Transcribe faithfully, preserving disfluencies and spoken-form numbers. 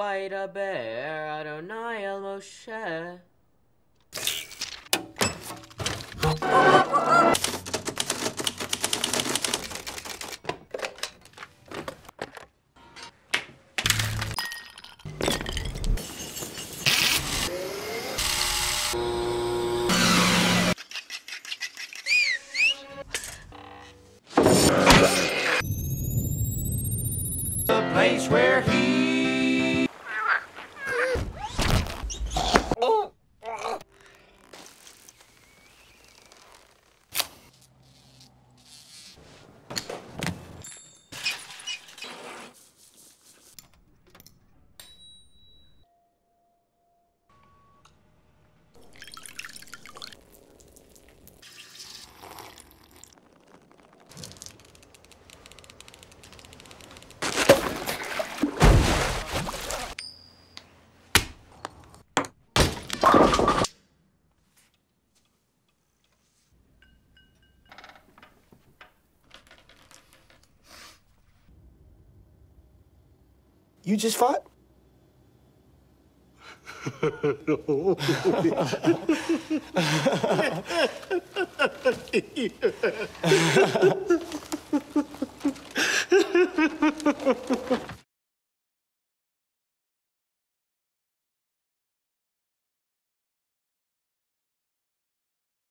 fight a bear, Adonai El Moshe. Place where he oh. You just fought? No.